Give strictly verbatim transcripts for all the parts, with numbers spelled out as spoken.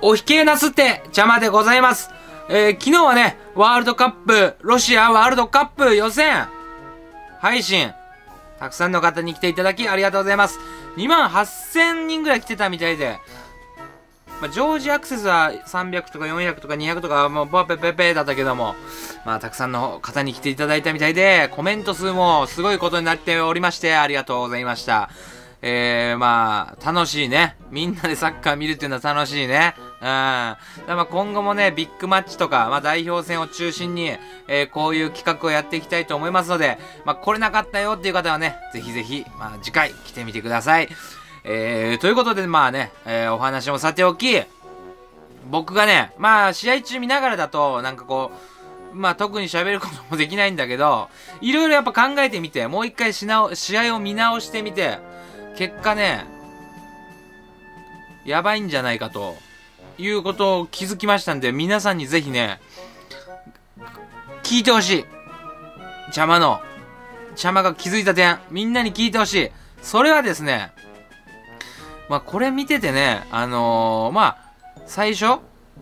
おひけなすって邪魔でございます。えー、昨日はね、ワールドカップ、ロシアワールドカップ予選配信、たくさんの方に来ていただきありがとうございます。にまんはっせんにんぐらい来てたみたいで、まあ、常時アクセスはさんびゃくとかよんひゃくとかにひゃくとか、もうバペペペだったけども、まあ、たくさんの方に来ていただいたみたいで、コメント数もすごいことになっておりまして、ありがとうございました。えー、まあ、楽しいね。みんなでサッカー見るっていうのは楽しいね。うん。まあ、今後もね、ビッグマッチとか、まあ、代表戦を中心に、えー、こういう企画をやっていきたいと思いますので、まあ、来れなかったよっていう方はね、ぜひぜひ、まあ、次回来てみてください。えー、ということで、まあね、えー、お話もさておき、僕がね、まあ、試合中見ながらだと、なんかこう、まあ、特に喋ることもできないんだけど、いろいろやっぱ考えてみて、もう一回しな試合を見直してみて、結果ね、やばいんじゃないかと、いうことを気づきましたんで、皆さんにぜひね、聞いてほしい。邪魔の、邪魔が気づいた点、みんなに聞いてほしい。それはですね、まあ、これ見ててね、あのー、まあ、最初、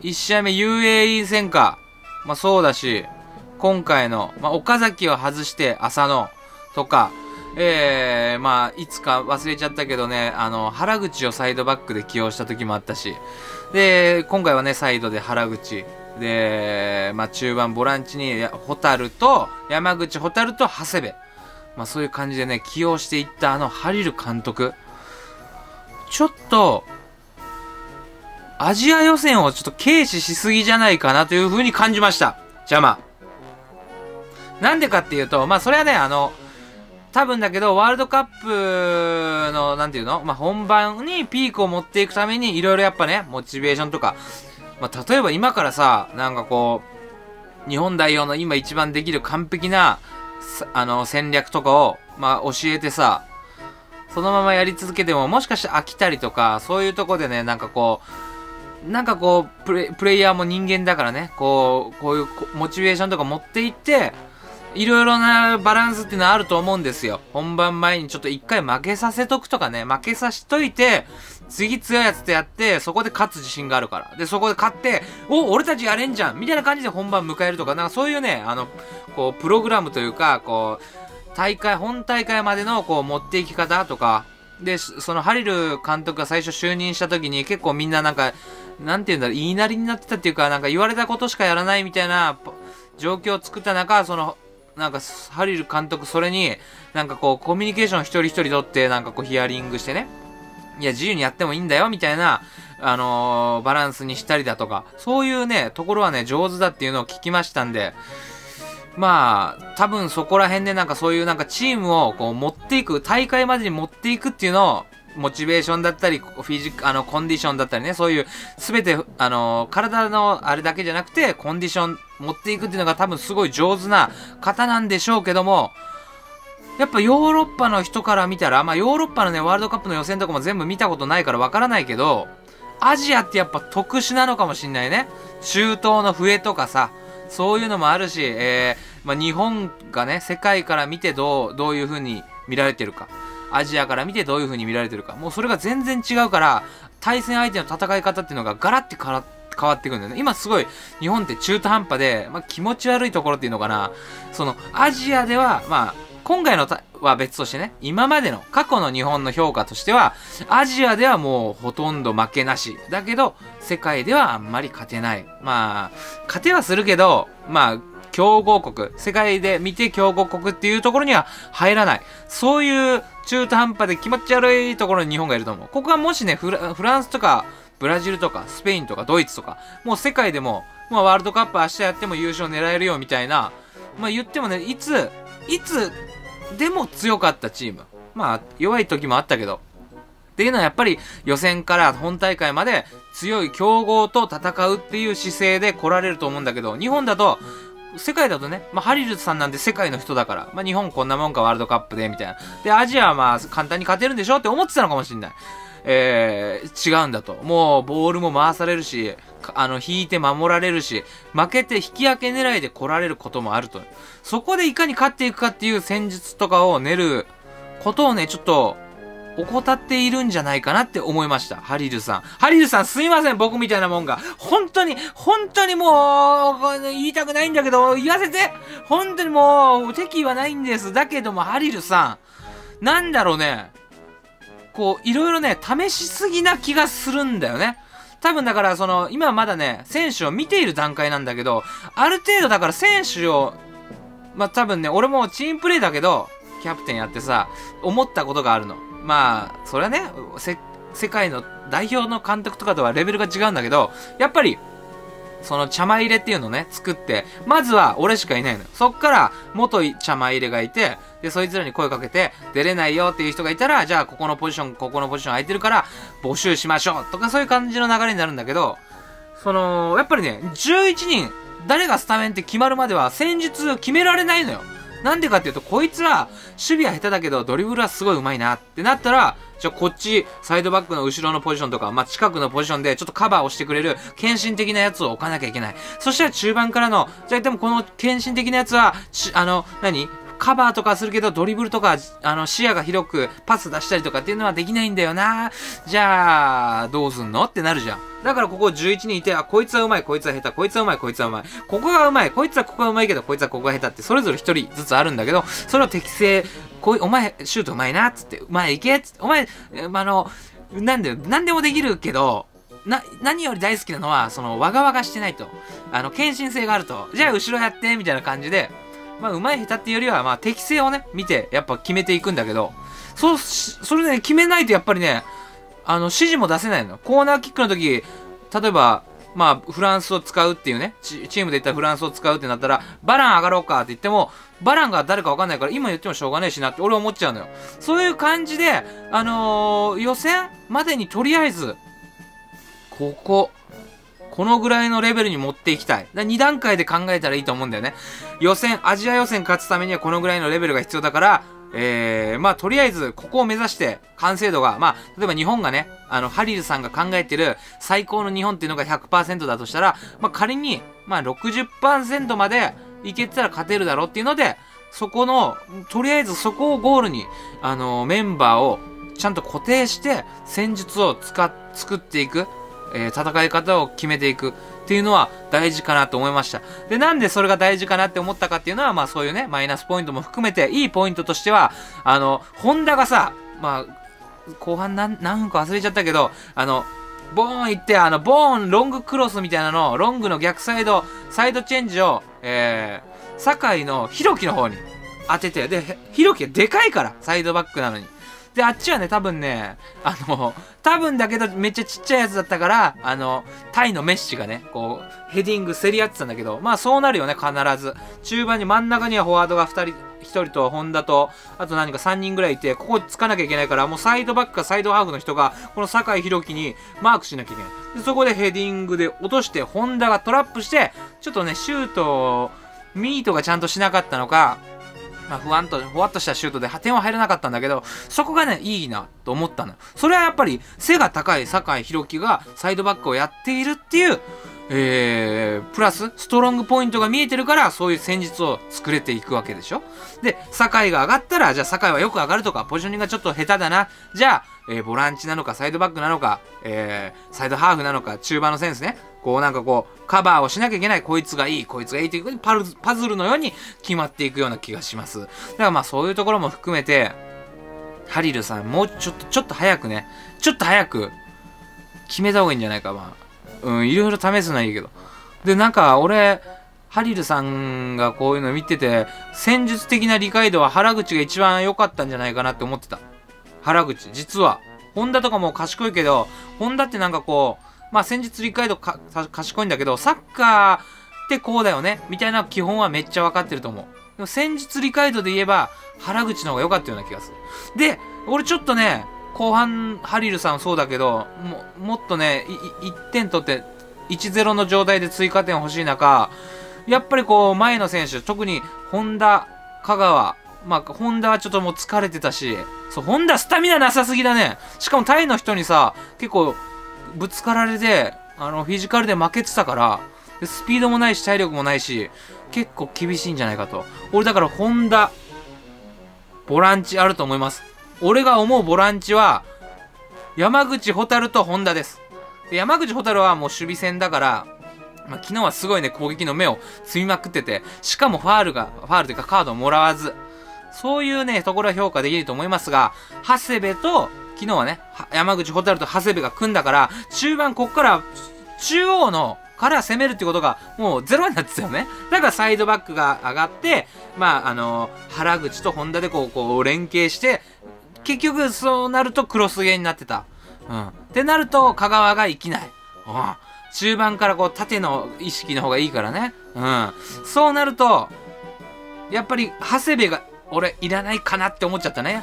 いち試合目 ユーエーイー 戦か、まあ、そうだし、今回の、まあ、岡崎を外して、浅野とか、えー、まあ、いつか忘れちゃったけどね、あの、原口をサイドバックで起用した時もあったし、で、今回はね、サイドで原口、で、まあ、中盤ボランチに、蛍と、山口蛍と長谷部。まあ、そういう感じでね、起用していったあの、ハリル監督。ちょっと、アジア予選をちょっと軽視しすぎじゃないかなという風に感じました。邪魔。なんでかっていうと、まあ、それはね、あの、多分だけど、ワールドカップの、なんていうのまあ、本番にピークを持っていくために、いろいろやっぱね、モチベーションとか、まあ、例えば今からさ、なんかこう、日本代表の今一番できる完璧な、あの、戦略とかを、まあ、教えてさ、そのままやり続けても、もしかして飽きたりとか、そういうとこでね、なんかこう、なんかこう、プレ、プレイヤーも人間だからね、こう、こういうモチベーションとか持っていって、いろいろなバランスっていうのはあると思うんですよ。本番前にちょっと一回負けさせとくとかね、負けさせといて、次強いやつとやって、そこで勝つ自信があるから。で、そこで勝って、お、俺たちやれんじゃんみたいな感じで本番迎えるとか、なんかそういうね、あの、こう、プログラムというか、こう、大会、本大会までの、こう、持っていき方とか、で、そのハリル監督が最初就任した時に結構みんななんか、なんていうんだろう、言いなりになってたっていうか、なんか言われたことしかやらないみたいな状況を作った中、その、なんか、ハリル監督、それに、なんかこう、コミュニケーション一人一人取って、なんかこう、ヒアリングしてね。いや、自由にやってもいいんだよ、みたいな、あのー、バランスにしたりだとか、そういうね、ところはね、上手だっていうのを聞きましたんで、まあ、多分そこら辺でなんかそういうなんかチームをこう、持っていく、大会までに持っていくっていうのを、モチベーションだったり、フィジック、あの、コンディションだったりね、そういう、すべて、あのー、体のあれだけじゃなくて、コンディション、持っていくっていうのが多分すごい上手な方なんでしょうけども、やっぱヨーロッパの人から見たら、まあヨーロッパのね、ワールドカップの予選とかも全部見たことないからわからないけど、アジアってやっぱ特殊なのかもしんないね。中東の笛とかさ、そういうのもあるし、えー、まあ日本がね、世界から見てどう、どういう風に見られてるか、アジアから見てどういう風に見られてるか、もうそれが全然違うから、対戦相手の戦い方っていうのがガラッて変わって、変わってくるんだよね。今すごい日本って中途半端で、まあ、気持ち悪いところっていうのかな。そのアジアでは、まあ、今回のは別としてね、今までの過去の日本の評価としては、アジアではもうほとんど負けなし。だけど、世界ではあんまり勝てない。まあ、勝てはするけど、まあ、強豪国、世界で見て強豪国っていうところには入らない。そういう中途半端で気持ち悪いところに日本がいると思う。ここはもしね、フラ、フランスとか、ブラジルとか、スペインとか、ドイツとか、もう世界でも、まあワールドカップ明日やっても優勝狙えるよみたいな、まあ言ってもね、いつ、いつでも強かったチーム。まあ弱い時もあったけど。っていうのはやっぱり予選から本大会まで強い強豪と戦うっていう姿勢で来られると思うんだけど、日本だと、世界だとね、まあ、ハリルさんなんて世界の人だから、まあ、日本こんなもんかワールドカップで、みたいな。で、アジアはまあ、簡単に勝てるんでしょって思ってたのかもしんない。えー、違うんだと。もう、ボールも回されるし、あの、引いて守られるし、負けて引き分け狙いで来られることもあると。そこでいかに勝っていくかっていう戦術とかを練ることをね、ちょっと、怠っているんじゃないかなって思いました。ハリルさん。ハリルさんすいません、僕みたいなもんが。本当に、本当にもう、言いたくないんだけど、言わせて。本当にもう、敵意はないんです。だけども、ハリルさん。なんだろうね。こう、いろいろね、試しすぎな気がするんだよね。多分だから、その、今まだね、選手を見ている段階なんだけど、ある程度だから選手を、まあ、多分ね、俺もチームプレイだけど、キャプテンやってさ、思ったことがあるの。まあ、それはね、せ、世界の代表の監督とかとはレベルが違うんだけど、やっぱり、その茶間入れっていうのをね、作って、まずは俺しかいないの。そっから、元茶間入れがいて、で、そいつらに声かけて、出れないよっていう人がいたら、じゃあ、ここのポジション、ここのポジション空いてるから、募集しましょうとか、そういう感じの流れになるんだけど、その、やっぱりね、じゅういちにん、誰がスタメンって決まるまでは、戦術決められないのよ。なんでかっていうと、こいつは、守備は下手だけど、ドリブルはすごい上手いなってなったら、じゃあこっち、サイドバックの後ろのポジションとか、まあ、近くのポジションでちょっとカバーをしてくれる、献身的なやつを置かなきゃいけない。そしたら中盤からの、じゃあでもこの献身的なやつは、ち、あの、何？カバーとかするけど、ドリブルとか、あの、視野が広く、パス出したりとかっていうのはできないんだよな。じゃあ、どうすんのってなるじゃん。だからここじゅういちにんいて、あ、こいつはうまい、こいつは下手、こいつはうまい、こいつはうまい。ここがうまい、こいつはここがうまいけど、こいつはここが下手って、それぞれ一人ずつあるんだけど、それを適正、こい、お前、シュートうまいな、つって、前行け、つって、お前、あの、なんだよ、なんでもできるけど、な、何より大好きなのは、その、わがわがしてないと。あの、献身性があると。じゃあ、後ろやって、みたいな感じで、まあ、うまい下手っていうよりは、まあ、適性をね、見て、やっぱ決めていくんだけど、そう、それね、決めないとやっぱりね、あの、指示も出せないの。コーナーキックの時、例えば、まあ、フランスを使うっていうね、チ, チームで言ったらフランスを使うってなったら、バラン上がろうかって言っても、バランが誰かわかんないから、今言ってもしょうがねえしなって俺思っちゃうのよ。そういう感じで、あのー、予選までにとりあえず、ここ、このぐらいのレベルに持っていきたい。だからにだんかいで考えたらいいと思うんだよね。予選、アジア予選勝つためにはこのぐらいのレベルが必要だから、えー、まあ、とりあえず、ここを目指して、完成度が、まあ、例えば日本がね、あの、ハリルさんが考えてる最高の日本っていうのが ひゃくパーセント だとしたら、まあ、仮に、まあ、ろくじゅっパーセント までいけたら勝てるだろうっていうので、そこの、とりあえずそこをゴールに、あの、メンバーをちゃんと固定して、戦術を使っ、作っていく。えー、戦い方を決めていくっていうのは大事かなと思いました。で、なんでそれが大事かなって思ったかっていうのは、まあそういうね、マイナスポイントも含めて、いいポイントとしては、あの、ホンダがさ、まあ、後半何、何分か忘れちゃったけど、あの、ボーン行って、あの、ボーンロングクロスみたいなのを、ロングの逆サイド、サイドチェンジを、えー、酒井のヒロキの方に当てて、で、ヒロキはでかいから、サイドバックなのに。で、あっちはね、多分ね、あの、多分だけど、めっちゃちっちゃいやつだったから、あの、タイのメッシがね、こう、ヘディング競り合ってたんだけど、まあそうなるよね、必ず。中盤に真ん中にはフォワードがふたり、ひとりと、ホンダと、あと何かさんにんぐらいいて、ここつかなきゃいけないから、もうサイドバックかサイドハーフの人が、この酒井宏樹にマークしなきゃいけない。で、そこでヘディングで落として、ホンダがトラップして、ちょっとね、シュート、ミートがちゃんとしなかったのか、まあ、不安と、ふわっとしたシュートで点は入らなかったんだけど、そこがね、いいな、と思ったの。それはやっぱり、背が高い酒井宏樹がサイドバックをやっているっていう、えー、プラス、ストロングポイントが見えてるから、そういう戦術を作れていくわけでしょ。で、酒井が上がったら、じゃあ酒井はよく上がるとか、ポジショニングがちょっと下手だな。じゃあ、えー、ボランチなのか、サイドバックなのか、えー、サイドハーフなのか、中盤のセンスね。こうなんかこう、カバーをしなきゃいけない。こいつがいい、こいつがいいというふうにパル、パズルのように決まっていくような気がします。だからまあそういうところも含めて、ハリルさん、もうちょっと、ちょっと早くね、ちょっと早く、決めた方がいいんじゃないか、まあ。うん、いろいろ試すのはいいけど。で、なんか俺、ハリルさんがこういうの見てて、戦術的な理解度は原口が一番良かったんじゃないかなって思ってた。原口、実は。ホンダとかも賢いけど、ホンダってなんかこう、まあ戦術理解度か、賢いんだけど、サッカーってこうだよねみたいな基本はめっちゃ分かってると思う。でも戦術理解度で言えば、原口の方が良かったような気がする。で、俺ちょっとね、後半、ハリルさんそうだけど、も、もっとね、いってん取って、いちたいゼロ の状態で追加点欲しい中、やっぱりこう、前の選手、特に、ホンダ、香川、まあ、ホンダはちょっともう疲れてたし、そう、ホンダスタミナなさすぎだね。しかもタイの人にさ、結構、ぶつかられて、あの、フィジカルで負けてたから、でスピードもないし、体力もないし、結構厳しいんじゃないかと。俺だから、ホンダ、ボランチあると思います。俺が思うボランチは、山口蛍と本田です。で山口蛍はもう守備戦だから、まあ、昨日はすごいね、攻撃の目を積みまくってて、しかもファールが、ファールというかカードをもらわず、そういうね、ところは評価できると思いますが、長谷部と、昨日はね、山口蛍と長谷部が組んだから、中盤こっから、中央の、から攻めるってことが、もうゼロになってたよね。だからサイドバックが上がって、まあ、あのー、原口と本田でこう、こう、連携して、結局そうなるとクロスゲーになってた。うん。ってなると、香川が生きない。うん。中盤からこう、縦の意識の方がいいからね。うん。そうなると、やっぱり、長谷部が、俺、いらないかなって思っちゃったね。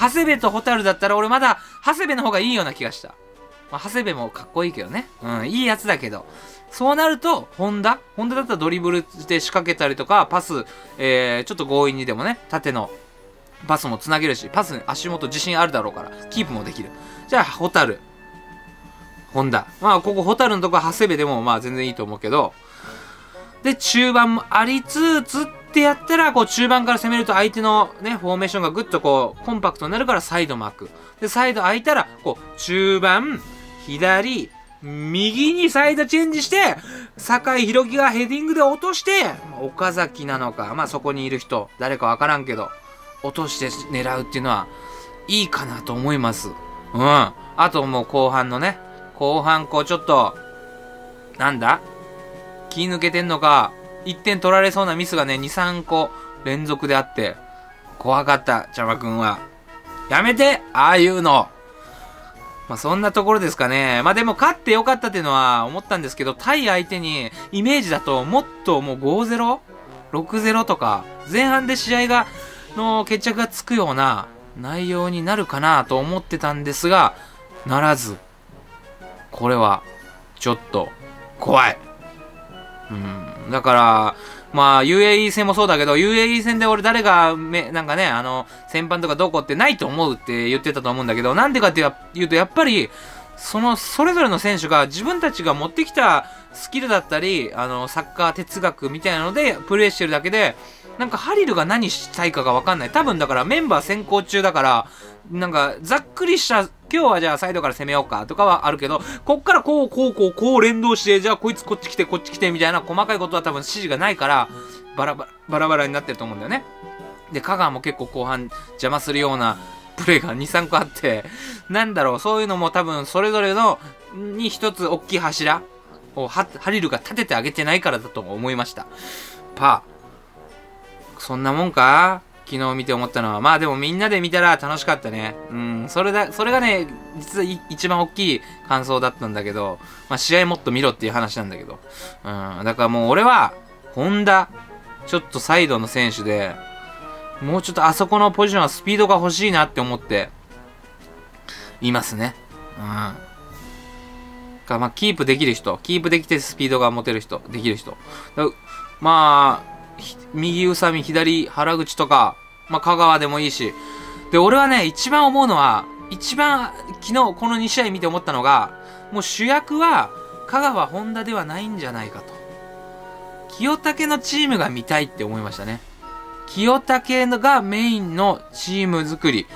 長谷部と蛍だったら、俺まだ、長谷部の方がいいような気がした。まあ、長谷部もかっこいいけどね。うん、いいやつだけど。そうなると、本田本田だったらドリブルで仕掛けたりとか、パス、えー、ちょっと強引にでもね、縦のパスもつなげるし、パスに足元自信あるだろうから、キープもできる。じゃあ、蛍。本田。まあ、ここ蛍のとこは長谷部でも、まあ、全然いいと思うけど。で、中盤もありつつ、ってやったら、こう、中盤から攻めると相手のね、フォーメーションがぐっとこう、コンパクトになるからサイドも開く。で、サイド開いたら、こう、中盤、左、右にサイドチェンジして、酒井宏樹がヘディングで落として、岡崎なのか、まあそこにいる人、誰かわからんけど、落として狙うっていうのは、いいかなと思います。うん。あともう後半のね、後半こうちょっと、なんだ気抜けてんのか、いってん取られそうなミスがね、に、さんこ連続であって、怖かった、茶馬くんは。やめてああいうの。まあそんなところですかね。まあでも勝ってよかったっていうのは思ったんですけど、対相手にイメージだともっともう ごたいゼロ、ろくたいゼロ とか、前半で試合が、の決着がつくような内容になるかなと思ってたんですが、ならず、これはちょっと怖い。うん、だから、まあ ユーエーイー 戦もそうだけど、ユーエーイー 戦で俺誰がめ、なんかね、あの、戦犯とかどうこうってないと思うって言ってたと思うんだけど、なんでかっていうと、やっぱり、その、それぞれの選手が自分たちが持ってきたスキルだったり、あの、サッカー哲学みたいなので、プレーしてるだけで、なんかハリルが何したいかがわかんない。多分だからメンバー選考中だから、なんかざっくりした、今日はじゃあサイドから攻めようかとかはあるけど、こっからこうこうこうこう連動して、じゃあこいつこっち来てこっち来てみたいな細かいことは多分指示がないから、バラバラ、バラバラになってると思うんだよね。で、香川も結構後半邪魔するようなプレーがに、さんこあって、なんだろう、そういうのも多分それぞれの、に一つ大きい柱をハリルが立ててあげてないからだと思いました。パー。そんなもんか？昨日見て思ったのは。まあでもみんなで見たら楽しかったね。うん。それだ、それがね、実は一番大きい感想だったんだけど、まあ試合もっと見ろっていう話なんだけど。うん。だからもう俺は、本田、ちょっとサイドの選手で、もうちょっとあそこのポジションはスピードが欲しいなって思って、いますね。うん。か、まあキープできる人、キープできてスピードが持てる人、できる人。まあ、右宇佐美、左原口とか、まあ、香川でもいいし。で、俺はね、一番思うのは、一番、昨日、このに試合見て思ったのが、もう主役は、香川、本田ではないんじゃないかと。清武のチームが見たいって思いましたね。清武がメインのチーム作り、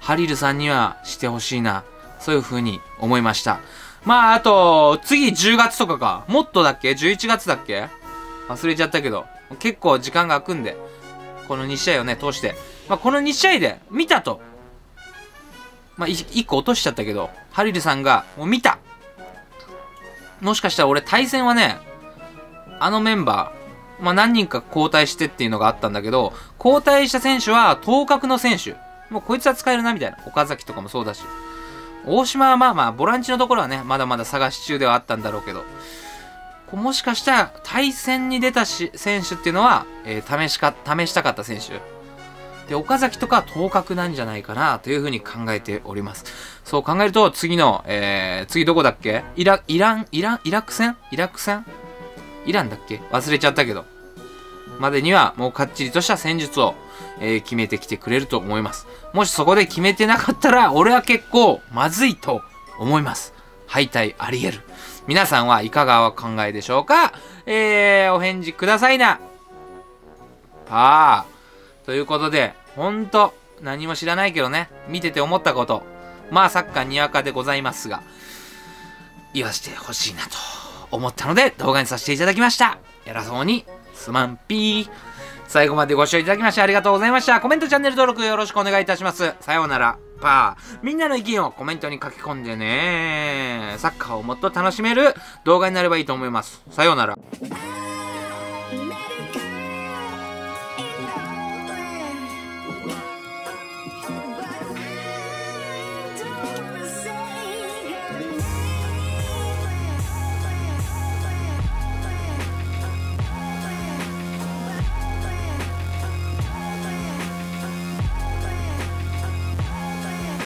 ハリルさんにはしてほしいな。そういう風に思いました。まあ、あと、次じゅうがつとかか。もっとだっけ ?じゅういちがつだっけ忘れちゃったけど。結構時間が空くんで、このに試合をね、通して。まあ、このに試合で、見たと。まあ、いっこ落としちゃったけど、ハリルさんが、もう見た。もしかしたら俺、対戦はね、あのメンバー、まあ、何人か交代してっていうのがあったんだけど、交代した選手は、当確の選手。もうこいつは使えるな、みたいな。岡崎とかもそうだし。大島はまあまあ、ボランチのところはね、まだまだ探し中ではあったんだろうけど。もしかしたら、対戦に出たし選手っていうのは、えー、試しか、試したかった選手。で、岡崎とか当確なんじゃないかな、というふうに考えております。そう考えると、次の、えー、次どこだっけイラ、イラン、イラン、イラク戦イラク戦イランだっけ忘れちゃったけど。までには、もうかっちりとした戦術を、えー、決めてきてくれると思います。もしそこで決めてなかったら、俺は結構、まずいと思います。敗退あり得る。皆さんはいかがお考えでしょうか？えー、お返事くださいな。パー。ということで、ほんと、何も知らないけどね、見てて思ったこと、まあサッカーにわかでございますが、言わせてほしいなと思ったので動画にさせていただきました。偉そうにすまんぴー。最後までご視聴いただきましてありがとうございました。コメント、チャンネル登録よろしくお願いいたします。さようなら、パー。みんなの意見をコメントに書き込んでね。サッカーをもっと楽しめる動画になればいいと思います。さようなら。